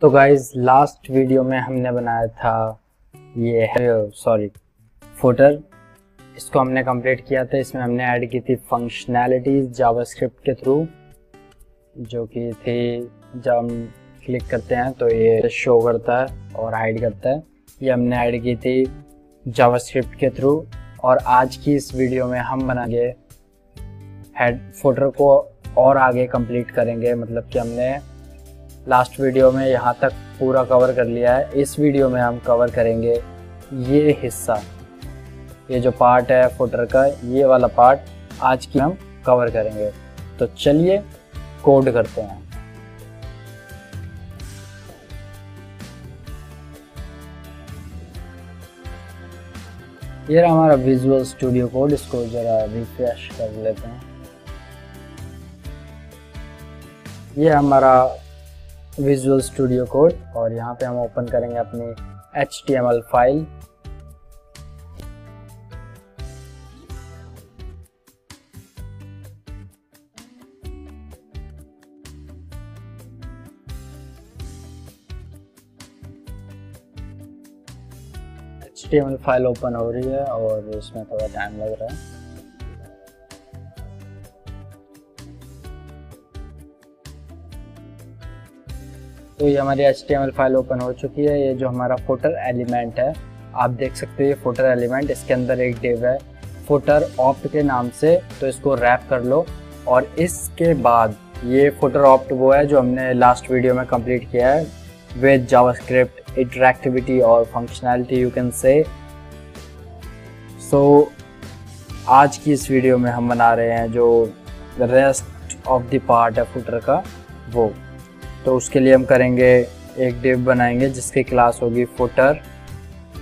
तो guys last video में हमने बनाया था ये फुटर, इसको हमने कंप्लीट किया था। इसमें हमने ऐड की थी फंक्शनैलिटीज़ जावास्क्रिप्ट के थ्रू, जो कि थी जब हम क्लिक करते हैं तो ये शो करता है और हाइड करता है। ये हमने ऐड की थी जावास्क्रिप्ट के थ्रू, और आज की इस वीडियो में हम बनाएंगे हेड फुटर को और आगे कंप्लीट करेंगे। मतलब कि हमने लास्ट वीडियो में यहाँ तक पूरा कवर कर लिया है, इस वीडियो में हम कवर करेंगे ये हिस्सा, ये जो पार्ट है फुटर का, ये वाला पार्ट आज की हम कवर करेंगे। तो चलिए कोड करते हैं। ये रहा हमारा विजुअल स्टूडियो कोड, इसको जरा रिफ्रेश कर लेते हैं। ये हमारा विजुअल स्टूडियो कोड, और यहाँ पे हम ओपन करेंगे अपनी HTML file. HTML file open हो रही है और इसमें थोड़ा टाइम लग रहा है। तो ये हमारी HTML फाइल ओपन हो चुकी है। ये जो हमारा फुटर एलिमेंट है, आप देख सकते हो ये फुटर एलिमेंट, इसके अंदर एक डिव है फुटर ऑप्ट के नाम से, तो इसको रैप कर लो। और इसके बाद ये फुटर ऑप्ट वो है जो हमने लास्ट वीडियो में कंप्लीट किया है विद जावास्क्रिप्ट इंटरैक्टिविटी और functionality you can see. So आज की इस वीडियो में हम बना रहे हैं जो रेस्ट ऑफ द पार्ट है फुटर का वो, तो उसके लिए हम करेंगे एक डिव बनाएंगे जिसकी क्लास होगी फुटर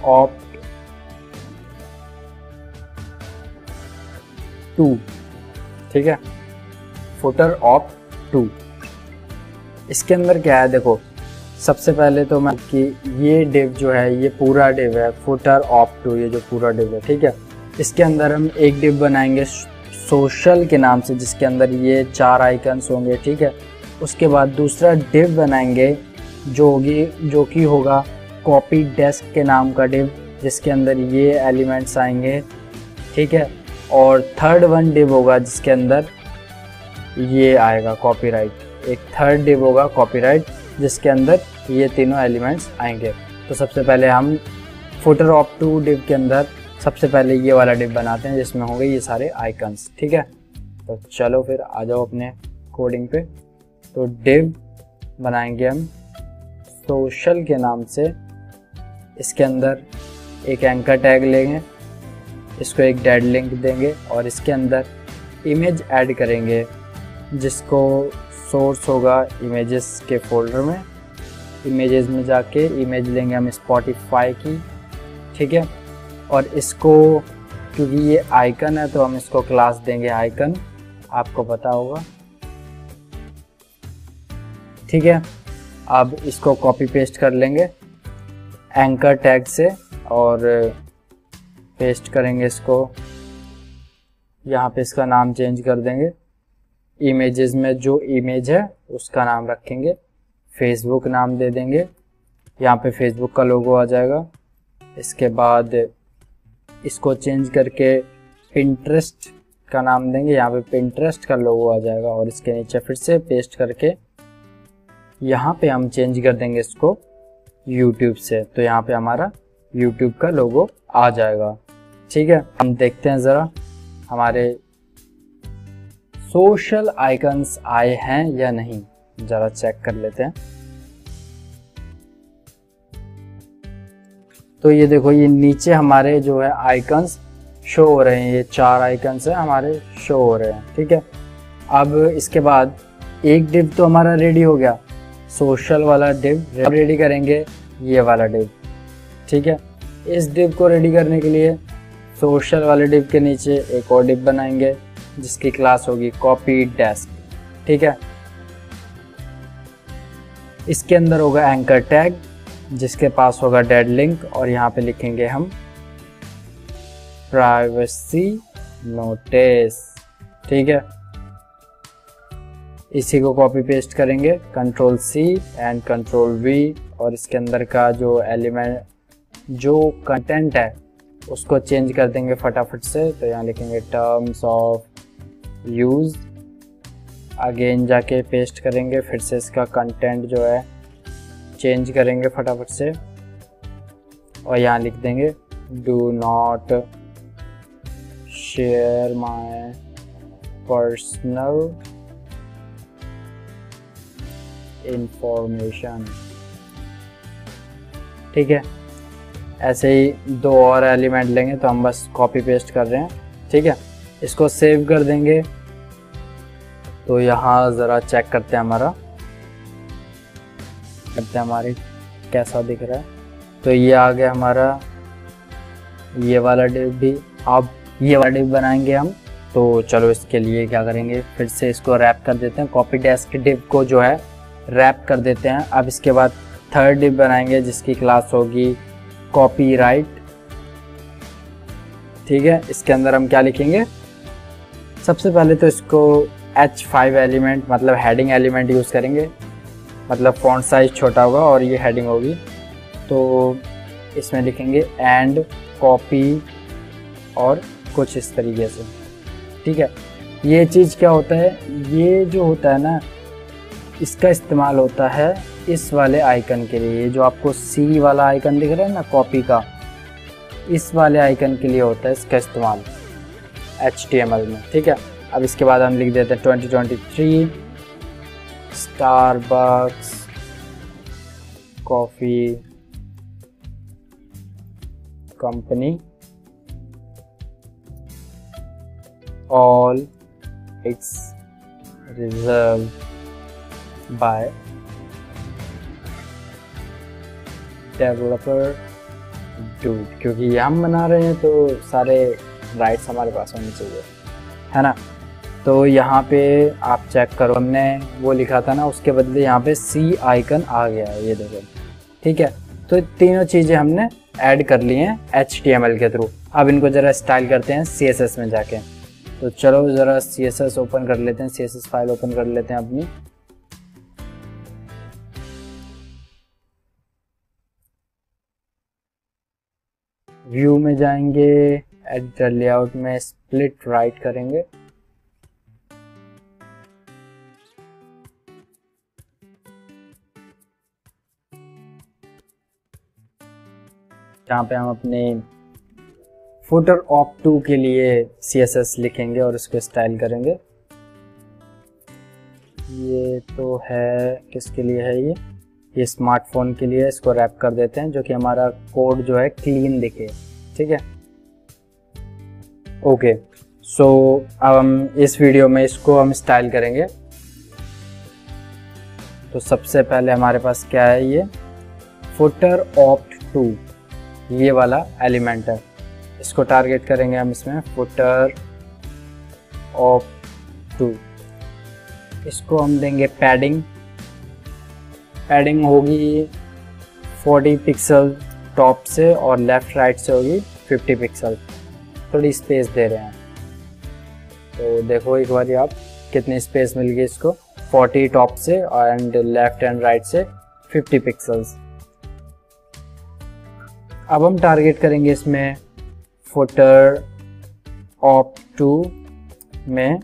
ऑप्ट टू, ठीक है, फुटर ऑप्ट टू। इसके अंदर क्या है देखो, सबसे पहले तो मैं कि ये डिव जो है ये पूरा डिव है फुटर ऑप्ट टू, ये जो पूरा डिव है, ठीक है। इसके अंदर हम एक डिव बनाएंगे सोशल के नाम से, जिसके अंदर ये चार आइकन्स होंगे, ठीक है। उसके बाद दूसरा डिव बनाएंगे जो कि होगा कॉपी डेस्क के नाम का डिव, जिसके अंदर ये एलिमेंट्स आएंगे, ठीक है। और थर्ड वन डिव होगा जिसके अंदर ये आएगा कॉपीराइट, एक थर्ड डिव होगा कॉपीराइट जिसके अंदर ये तीनों एलिमेंट्स आएंगे। तो सबसे पहले हम फुटर ऑप्ट टू डिव के अंदर सबसे पहले ये वाला डिव बनाते हैं जिसमें होंगे ये सारे आइकन्स, ठीक है। तो चलो फिर आ जाओ अपने कोडिंग पे। तो डिव बनाएंगे हम सोशल के नाम से, इसके अंदर एक एंकर टैग लेंगे, इसको एक डेड लिंक देंगे और इसके अंदर इमेज ऐड करेंगे जिसको सोर्स होगा इमेजेस के फोल्डर में। इमेजेस में जाके इमेज लेंगे हम स्पॉटिफाई की, ठीक है। और इसको क्योंकि ये आइकन है तो हम इसको क्लास देंगे आइकन, आपको पता होगा, ठीक है। अब इसको कॉपी पेस्ट कर लेंगे एंकर टैग से और पेस्ट करेंगे इसको यहाँ पे। इसका नाम चेंज कर देंगे, इमेजेस में जो इमेज है उसका नाम रखेंगे, फेसबुक नाम दे देंगे, यहाँ पे फेसबुक का लोगो आ जाएगा। इसके बाद इसको चेंज करके पिंटरेस्ट का नाम देंगे, यहाँ पे पिंटरेस्ट का लोगो आ जाएगा। और इसके नीचे फिर से पेस्ट करके यहाँ पे हम चेंज कर देंगे इसको YouTube से, तो यहाँ पे हमारा YouTube का लोगो आ जाएगा, ठीक है। हम देखते हैं ज़रा हमारे सोशल आइकन्स आए हैं या नहीं, ज़रा चेक कर लेते हैं। तो ये देखो ये नीचे हमारे जो है आइकन्स शो हो रहे हैं, ये चार आइकन्स हैं हमारे शो हो रहे हैं, ठीक है। अब इसके बाद एक डिव तो हमारा रेडी हो गया सोशल वाला डिव, अब रेडी करेंगे ये वाला डिव, ठीक है। इस डिव को रेडी करने के लिए सोशल वाले डिव के नीचे एक और डिव बनाएंगे जिसकी क्लास होगी कॉपी डेस्क, ठीक है। इसके अंदर होगा एंकर टैग जिसके पास होगा डेड लिंक, और यहाँ पे लिखेंगे हम प्राइवेसी नोटिस, ठीक है। इसी को कॉपी पेस्ट करेंगे control C and control V और इसके अंदर का जो एलिमेंट जो कंटेंट है उसको चेंज कर देंगे फटाफट से। तो यहाँ लिखेंगे टर्म्स ऑफ यूज, अगेन जाके पेस्ट करेंगे, फिर से इसका कंटेंट जो है चेंज करेंगे फटाफट से और यहाँ लिख देंगे do not share my personal information. ठीक है, ऐसे ही दो और एलिमेंट लेंगे तो हम बस कॉपी पेस्ट कर रहे हैं। ठीक है, इसको सेव कर देंगे। तो यहाँ ज़रा चेक करते हैं हमारी कैसा दिख रहा है। तो ये आ गया हमारा ये वाला डिव भी। अब ये वाला डिव बनाएंगे हम, तो चलो इसके लिए क्या करेंगे, फिर से इसको रैप कर देते हैं, कॉपी डेस्क डिव को जो है रैप कर देते हैं। अब इसके बाद थर्ड डिव बनाएंगे जिसकी क्लास होगी कॉपीराइट। ठीक है, इसके अंदर हम क्या लिखेंगे, सबसे पहले तो इसको H5 एलिमेंट मतलब हेडिंग एलिमेंट यूज़ करेंगे, मतलब फ़ॉन्ट साइज छोटा होगा और ये हेडिंग होगी। तो इसमें लिखेंगे एंड कॉपी और कुछ इस तरीके से। ठीक है, ये चीज़ क्या होता है, ये जो होता है ना इसका इस्तेमाल होता है इस वाले आइकन के लिए। ये जो आपको C वाला आइकन दिख रहा है ना कॉपी का, इस वाले आइकन के लिए होता है इसका इस्तेमाल HTML में। ठीक है, अब इसके बाद हम लिख देते हैं 2023 Starbucks coffee company all its reserve by developer dude, क्योंकि ये हम बना रहे हैं तो सारे राइट्स हमारे पास होने चाहिए, है ना। तो यहाँ पे आप चेक करो, हमने वो लिखा था ना उसके बदले यहाँ पे सी आइकन आ गया है, ये देखो। ठीक है, तो तीनों चीज़ें हमने ऐड कर ली हैं HTML के थ्रू। अब इनको ज़रा स्टाइल करते हैं CSS में जाके। तो चलो ज़रा CSS ओपन कर लेते हैं, CSS फाइल ओपन कर लेते हैं अपनी। व्यू में जाएंगे, एट द लेआउट में स्प्लिट राइट करेंगे। यहाँ पे हम अपने फुटर ऑप टू के लिए CSS लिखेंगे और उसको स्टाइल करेंगे। ये तो है किसके लिए है, ये स्मार्टफोन के लिए। इसको रैप कर देते हैं जो कि हमारा कोड जो है क्लीन दिखे। ठीक है, ओके सो अब हम इस वीडियो में इसको हम स्टाइल करेंगे। तो सबसे पहले हमारे पास क्या है, ये फुटर ऑप्ट टू ये वाला एलिमेंट है, इसको टारगेट करेंगे हम इसमें फुटर ऑप्ट टू। इसको हम देंगे पैडिंग, पैडिंग होगी 40 पिक्सल टॉप से और लेफ़्ट राइट से होगी 50 पिक्सल। थोड़ी स्पेस दे रहे हैं, तो देखो एक बार आप कितनी स्पेस मिल गई इसको, 40 टॉप से एंड लेफ़्ट एंड राइट से 50 पिक्सल्स। अब हम टारगेट करेंगे इसमें फुटर ऑप टू में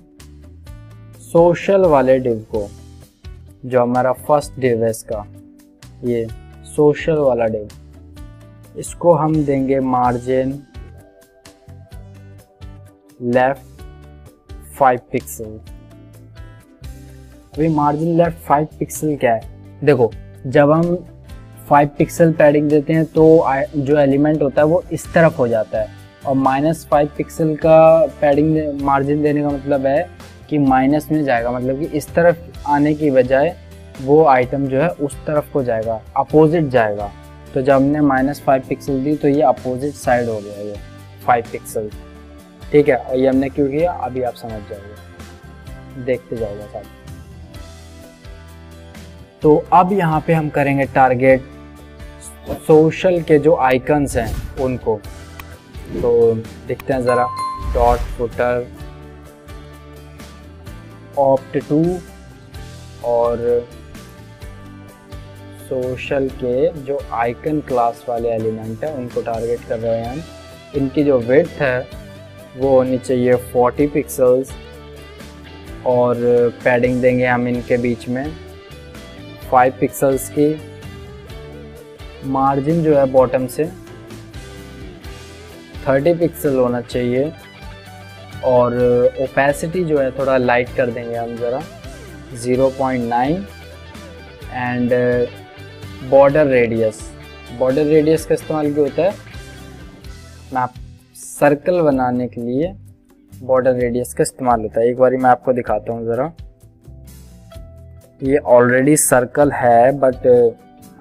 सोशल वाले डिव को, जो हमारा फर्स्ट डिव है इसका, ये सोशल वाला डिव। इसको हम देंगे मार्जिन लेफ्ट 5 पिक्सल। अभी मार्जिन लेफ्ट 5 पिक्सल क्या है, देखो जब हम 5 पिक्सल पैडिंग देते हैं तो जो एलिमेंट होता है वो इस तरफ हो जाता है, और -5 पिक्सल का पैडिंग मार्जिन देने का मतलब है कि माइनस में जाएगा, मतलब कि इस तरफ आने की बजाय वो आइटम जो है उस तरफ को जाएगा, अपोजिट जाएगा। तो जब हमने -5 पिक्सल दी तो ये अपोजिट साइड हो गया, ये 5 पिक्सल। ठीक है, और ये हमने क्यों किया अभी आप समझ जाओगे, देखते जाओगे साथ। तो अब यहाँ पे हम करेंगे टारगेट सोशल के जो आइकन्स हैं उनको। तो देखते हैं ज़रा, डॉट फुटर ऑप्ट टू और सोशल के जो आइकन क्लास वाले एलिमेंट हैं उनको टारगेट कर रहे हैं। इनकी जो विड्थ है वो होनी चाहिए 40 पिक्सल्स और पैडिंग देंगे हम इनके बीच में 5 पिक्सल्स की। मार्जिन जो है बॉटम से 30 पिक्सल होना चाहिए और ओपेसिटी जो है थोड़ा लाइट कर देंगे हम ज़रा 0.9 एंड बॉर्डर रेडियस का इस्तेमाल क्यों होता है? मैप सर्कल बनाने के लिए बॉर्डर रेडियस का इस्तेमाल होता है। एक बारी मैं आपको दिखाता हूँ ज़रा, ये ऑलरेडी सर्कल है बट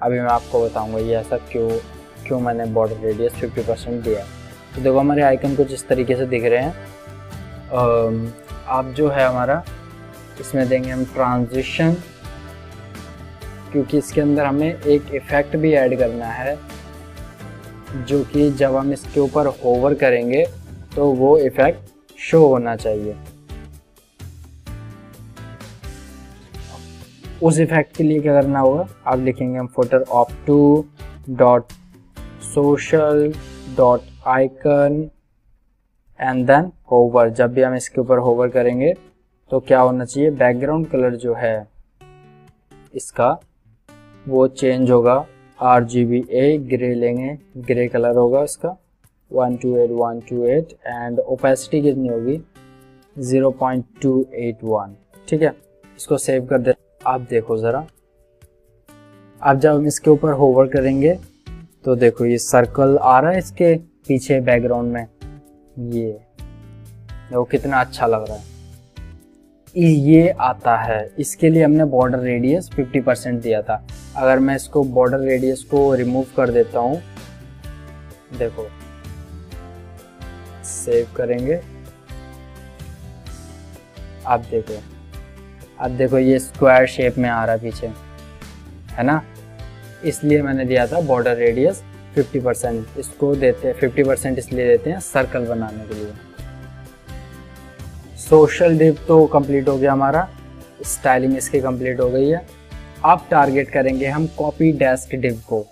अभी मैं आपको बताऊँगा ये ऐसा क्यों मैंने बॉर्डर रेडियस 50% दिया है। तो देखो हमारे आइकन कुछ इस तरीके से दिख रहे हैं। आप जो है हमारा इसमें देंगे हम ट्रांजिशन, क्योंकि इसके अंदर हमें एक इफ़ेक्ट भी ऐड करना है जो कि जब हम इसके ऊपर होवर करेंगे तो वो इफ़ेक्ट शो होना चाहिए। उस इफ़ेक्ट के लिए क्या करना होगा, आप लिखेंगे हम footer of two dot social dot icon and then hover. जब भी हम इसके ऊपर होवर करेंगे तो क्या होना चाहिए, बैकग्राउंड कलर जो है इसका वो चेंज होगा। RGBA ग्रे लेंगे, ग्रे कलर होगा इसका 128 एंड ओपेसिटी कितनी होगी 0.281। ठीक है, इसको सेव कर दे। आप देखो ज़रा, आप जब हम इसके ऊपर होवर करेंगे तो देखो ये सर्कल आ रहा है इसके पीछे बैकग्राउंड में, ये देखो कितना अच्छा लग रहा है। ये आता है, इसके लिए हमने बॉर्डर रेडियस 50% दिया था। अगर मैं इसको बॉर्डर रेडियस को रिमूव कर देता हूँ, देखो सेव करेंगे, आप देखो ये स्क्वायर शेप में आ रहा पीछे, है ना? इसलिए मैंने दिया था बॉर्डर रेडियस 50%। इसको देते हैं 50% इसलिए देते हैं सर्कल बनाने के लिए। सोशल डिप तो कंप्लीट हो गया हमारा, स्टाइलिंग इसकी कंप्लीट हो गई है। आप टारगेट करेंगे हम कॉपी डेस्क डिप को।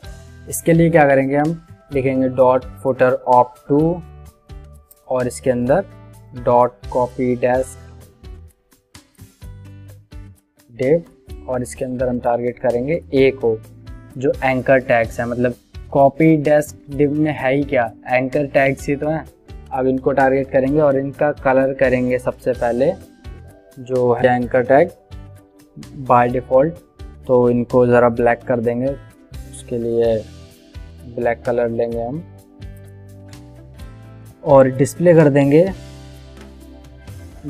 इसके लिए क्या करेंगे, हम लिखेंगे डॉट फुटर ऑफ टू और इसके अंदर डॉट कॉपी डेस्क डिप और इसके अंदर हम टारगेट करेंगे ए को जो एंकर टैग्स है। मतलब कॉपी डेस्क डिप में है ही क्या, एंकर टैग्स ही तो हैं। अब इनको टारगेट करेंगे और इनका कलर करेंगे सबसे पहले जो है एंकर टैग बाय डिफ़ॉल्ट, तो इनको ज़रा ब्लैक कर देंगे। उसके लिए ब्लैक कलर लेंगे हम और डिस्प्ले कर देंगे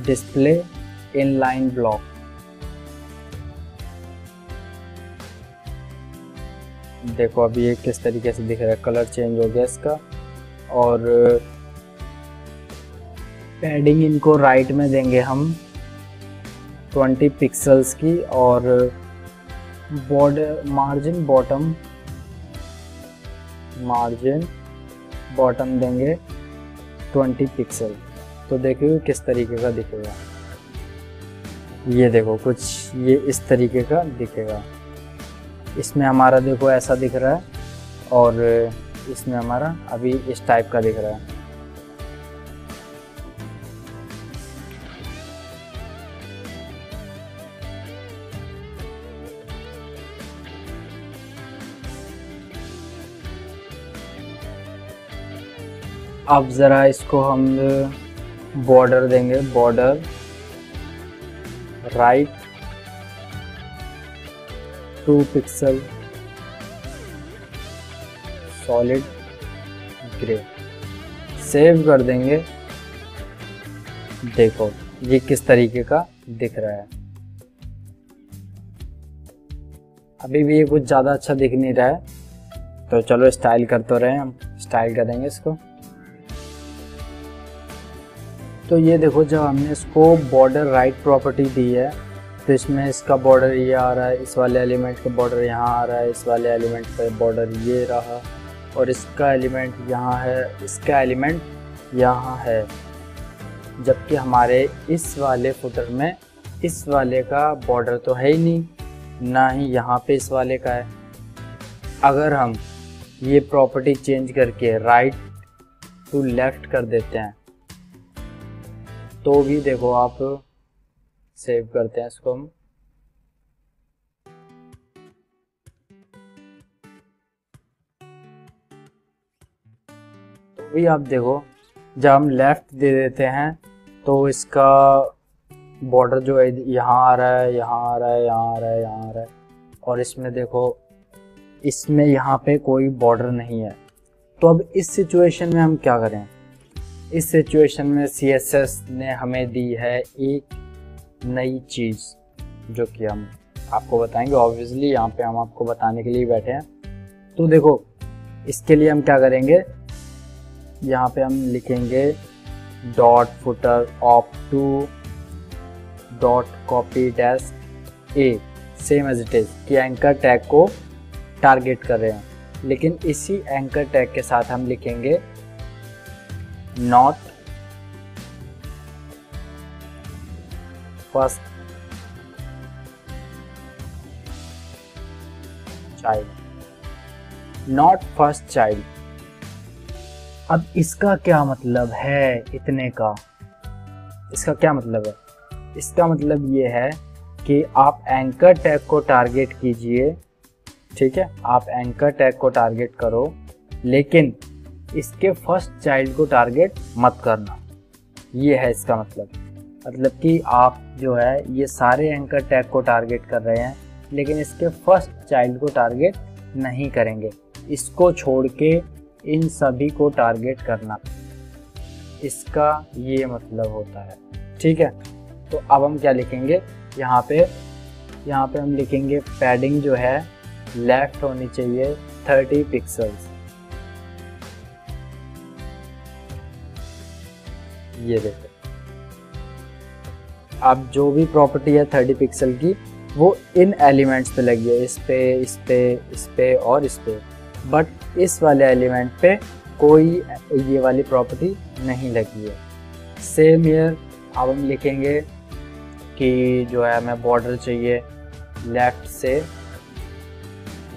डिस्प्ले इनलाइन ब्लॉक। देखो अभी ये किस तरीके से दिख रहा है, कलर चेंज हो गया इसका। और पैडिंग इनको राइट में देंगे हम 20 पिक्सल्स की और बॉर्डर मार्जिन बॉटम देंगे 20 पिक्सल। तो देखिए किस तरीके का दिखेगा, ये देखो कुछ ये इस तरीके का दिखेगा। इसमें हमारा देखो ऐसा दिख रहा है और इसमें हमारा अभी इस टाइप का दिख रहा है। अब ज़रा इसको हम बॉर्डर देंगे border right 2 pixel solid grey, save कर देंगे। देखो ये किस तरीके का दिख रहा है। अभी भी ये कुछ ज़्यादा अच्छा दिख नहीं रहा है, तो चलो स्टाइल करते रहे हम, स्टाइल करेंगे इसको। तो ये देखो जब हमने इसको बॉर्डर राइट प्रॉपर्टी दी है तो इसमें इसका बॉर्डर ये आ रहा है, इस वाले एलिमेंट का बॉर्डर यहाँ आ रहा है, इस वाले एलिमेंट का बॉर्डर ये रहा और इसका एलिमेंट यहाँ है, इसका एलिमेंट यहाँ है। जबकि हमारे इस वाले फुटर में इस वाले का बॉर्डर तो है ही नहीं, ना ही यहाँ पे इस वाले का है। अगर हम ये प्रॉपर्टी चेंज करके राइट टू लेफ़्ट कर देते हैं तो भी देखो आप, सेव करते हैं इसको हम, तो भी आप देखो जब हम लेफ़्ट दे देते हैं तो इसका बॉर्डर जो है यहाँ आ रहा है, यहाँ आ रहा है, यहाँ आ रहा है, यहाँ आ रहा है, और इसमें देखो इसमें यहाँ पे कोई बॉर्डर नहीं है। तो अब इस सिचुएशन में हम क्या करें? इस सिचुएशन में CSS ने हमें दी है एक नई चीज़ जो कि हम आपको बताएंगे। ऑब्वियसली यहाँ पे हम आपको बताने के लिए बैठे हैं। तो देखो इसके लिए हम क्या करेंगे, यहाँ पे हम लिखेंगे dot footer op two dot copy dash A same as it is, कि एंकर टैग को टारगेट कर रहे हैं। लेकिन इसी एंकर टैग के साथ हम लिखेंगे not first child, not first child. अब इसका क्या मतलब है? इतने का इसका क्या मतलब है? इसका मतलब ये है कि आप एंकर टैग को टारगेट कीजिए, ठीक है, आप एंकर टैग को टारगेट करो, लेकिन इसके फर्स्ट चाइल्ड को टारगेट मत करना। ये है इसका मतलब कि आप जो है ये सारे एंकर टैग को टारगेट कर रहे हैं लेकिन इसके फर्स्ट चाइल्ड को टारगेट नहीं करेंगे। इसको छोड़ के इन सभी को टारगेट करना, इसका ये मतलब होता है, ठीक है। तो अब हम क्या लिखेंगे यहाँ पे हम लिखेंगे पैडिंग जो है लेफ्ट होनी चाहिए 30 पिक्सल्स। ये देखो अब जो भी प्रॉपर्टी है 30 पिक्सल की वो इन एलिमेंट्स पे लगी है, इस पे, इस पे, इस पे और इस पे, बट इस वाले एलिमेंट पे कोई ये वाली प्रॉपर्टी नहीं लगी है। Same here. अब हम लिखेंगे कि जो है हमें बॉर्डर चाहिए लेफ्ट से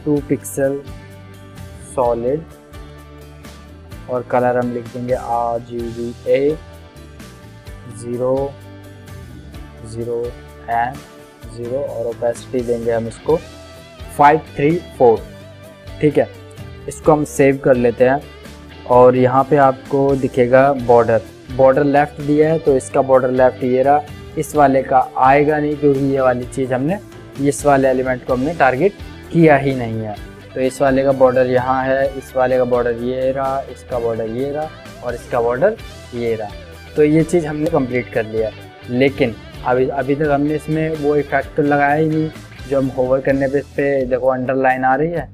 2 पिक्सल सॉलिड, और कलर हम लिख देंगे RGBA 0 0 and 0, और ओपेसिटी देंगे हम इसको 534, ठीक है। इसको हम सेव कर लेते हैं और यहाँ पे आपको दिखेगा बॉर्डर लेफ्ट दिया है तो इसका बॉर्डर लेफ्ट ये रहा। इस वाले का आएगा नहीं क्योंकि ये वाली चीज़ हमने, इस वाले एलिमेंट को हमने टारगेट किया ही नहीं है। तो इस वाले का बॉर्डर यहाँ है, इस वाले का बॉर्डर ये रहा, इसका बॉर्डर ये रहा और इसका बॉर्डर ये रहा। तो ये चीज़ हमने कंप्लीट कर लिया, लेकिन अभी तक हमने इसमें वो इफेक्ट तो लगाया ही नहीं जो हम होवर करने पर इस पर देखो अंडरलाइन आ रही है।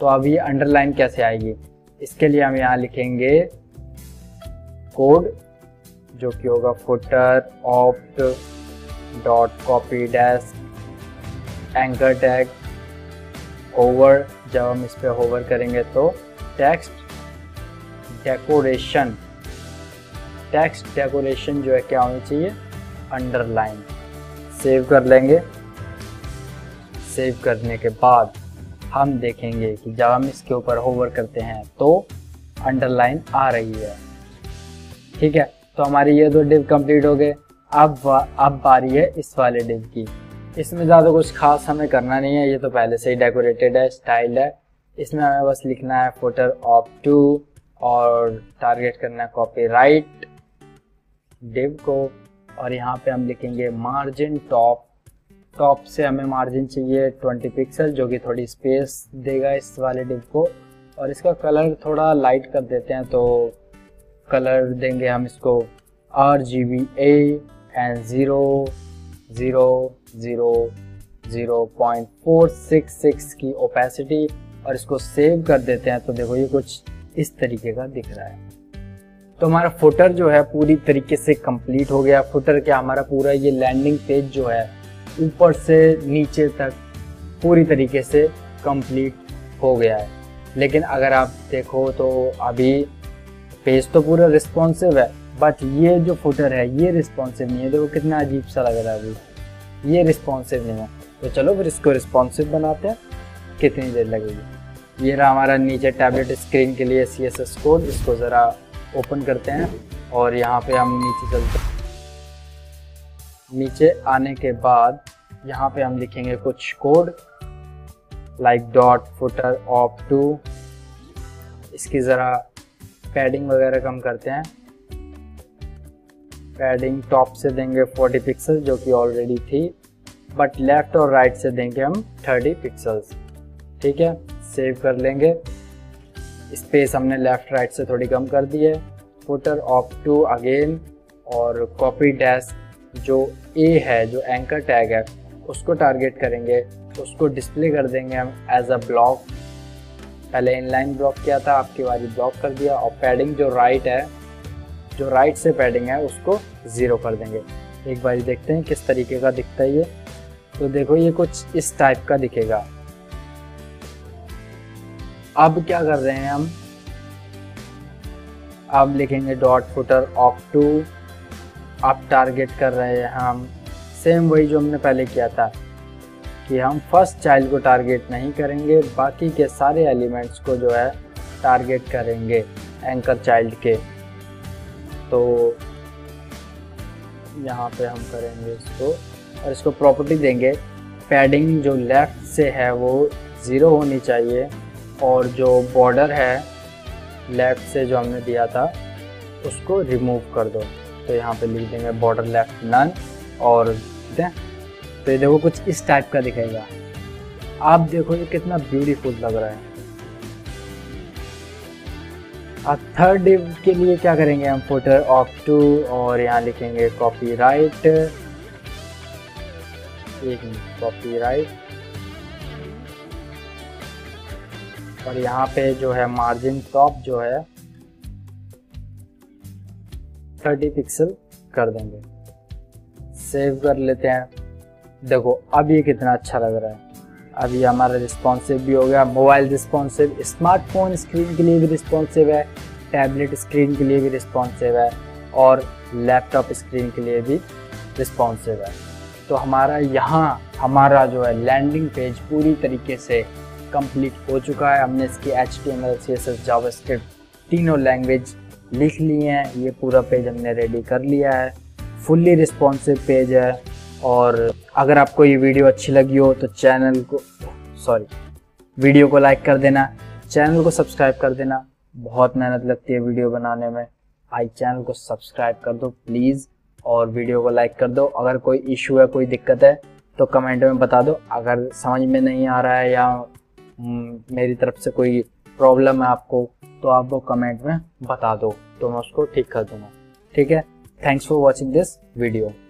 तो अब ये अंडरलाइन कैसे आएगी, इसके लिए हम यहाँ लिखेंगे कोड जो कि होगा footer opt dot copy dash anchor tag hover, जब हम इस पर होवर करेंगे तो टेक्स्ट डेकोरेशन, टेक्स्ट डेकोरेशन जो है क्या होनी चाहिए, अंडरलाइन। सेव कर लेंगे। सेव करने के बाद हम देखेंगे कि जब हम इसके ऊपर होवर करते हैं तो अंडरलाइन आ रही है, ठीक है। तो हमारी ये 2 डिव कंप्लीट हो गए। अब बारी है इस वाले डिव की। इसमें ज़्यादा कुछ खास हमें करना नहीं है, ये तो पहले से ही डेकोरेटेड है, स्टाइल्ड है। इसमें हमें बस लिखना है फुटर ऑफ टू और टारगेट करना है कॉपीराइट डिव को, और यहाँ पे हम लिखेंगे मार्जिन टॉप से हमें मार्जिन चाहिए 20 पिक्सल, जो कि थोड़ी स्पेस देगा इस वाले डिव को। और इसका कलर थोड़ा लाइट कर देते हैं, तो कलर देंगे हम इसको RGBA 0 0 0 0.466 की ओपेसिटी, और इसको सेव कर देते हैं। तो देखो ये कुछ इस तरीके का दिख रहा है। तो हमारा फुटर जो है पूरी तरीके से कंप्लीट हो गया। फुटर क्या, हमारा पूरा ये लैंडिंग पेज जो है ऊपर से नीचे तक पूरी तरीके से कंप्लीट हो गया है। लेकिन अगर आप देखो तो अभी पेज तो पूरा रिस्पॉन्सिव है, बट ये जो फुटर है ये रिस्पॉन्सिव नहीं है। देखो कितना अजीब सा लग रहा है अभी, ये रिस्पॉन्सिव नहीं है। तो चलो फिर इसको रिस्पॉन्सिव बनाते हैं, कितनी देर लगेगी। ये रहा हमारा नीचे टैबलेट स्क्रीन के लिए CSS कोड, इसको ज़रा ओपन करते हैं और यहाँ पे हम नीचे चलते हैं। नीचे आने के बाद यहाँ पे हम लिखेंगे कुछ code like dot footer of two. इसकी ज़रा पैडिंग वगैरह कम करते हैं, पैडिंग टॉप से देंगे 40 पिक्सल जो कि ऑलरेडी थी, बट लेफ़्ट और राइट से देंगे हम 30 पिक्सल्स। ठीक है, सेव कर लेंगे। स्पेस हमने लेफ़्ट राइट से थोड़ी कम कर दी है। फुटर ऑफ टू अगेन, और कॉपी डैश जो ए है जो एंकर टैग है उसको टारगेट करेंगे, उसको डिस्प्ले कर देंगे हम एज अ ब्लॉक। पहले इनलाइन ब्लॉक किया था, आपकी बारी ब्लॉक कर दिया। और पैडिंग जो राइट है, जो राइट से पैडिंग है उसको ज़ीरो कर देंगे। एक बारी देखते हैं किस तरीके का दिखता है ये। तो देखो ये कुछ इस टाइप का दिखेगा। अब क्या कर रहे हैं हम, अब लिखेंगे डॉट फुटर ऑफ टू। आप टारगेट कर रहे हैं हम सेम वही जो हमने पहले किया था कि हम फर्स्ट चाइल्ड को टारगेट नहीं करेंगे, बाकी के सारे एलिमेंट्स को जो है टारगेट करेंगे एंकर चाइल्ड के। तो यहाँ पे हम करेंगे इसको और इसको प्रॉपर्टी देंगे पैडिंग जो लेफ़्ट से है वो ज़ीरो होनी चाहिए, और जो बॉर्डर है लेफ़्ट से जो हमने दिया था उसको रिमूव कर दो। तो यहाँ पे लिख देंगे बॉर्डर लेफ्ट नन। और तो ये देखो कुछ इस टाइप का दिखेगा। आप देखो ये कितना ब्यूटीफुल लग रहा है। अब थर्ड डिव के लिए क्या करेंगे हम, फुटर ऑफ टू, और यहाँ लिखेंगे कॉपीराइट। एक मिनट, कॉपीराइट, और यहाँ पे जो है मार्जिन टॉप जो है 30 पिक्सल कर देंगे। सेव कर लेते हैं। देखो अब ये कितना अच्छा लग रहा है। अब ये हमारा रिस्पॉन्सिव भी हो गया। मोबाइल रिस्पॉन्सिव, स्मार्टफोन स्क्रीन के लिए भी रिस्पॉन्सिव है, टैबलेट स्क्रीन के लिए भी रिस्पॉन्सिव है, और लैपटॉप स्क्रीन के लिए भी रिस्पॉन्सिव है। तो हमारा यहाँ हमारा जो है लैंडिंग पेज पूरी तरीके से कंप्लीट हो चुका है। हमने इसकी HTML, CSS, जावास्क्रिप्ट तीनों लैंग्वेज लिख लिए हैं। ये पूरा पेज हमने रेडी कर लिया है, फुल्ली रिस्पॉन्सिव पेज है। और अगर आपको ये वीडियो अच्छी लगी हो तो वीडियो को लाइक कर देना, चैनल को सब्सक्राइब कर देना। बहुत मेहनत लगती है वीडियो बनाने में। आई चैनल को सब्सक्राइब कर दो प्लीज़, और वीडियो को लाइक कर दो। अगर कोई इशू है, कोई दिक्कत है तो कमेंट में बता दो। अगर समझ में नहीं आ रहा है या मेरी तरफ से कोई प्रॉब्लम है आपको तो आप वो कमेंट में बता दो, तो मैं उसको ठीक कर दूंगा। ठीक है, thanks for watching this video.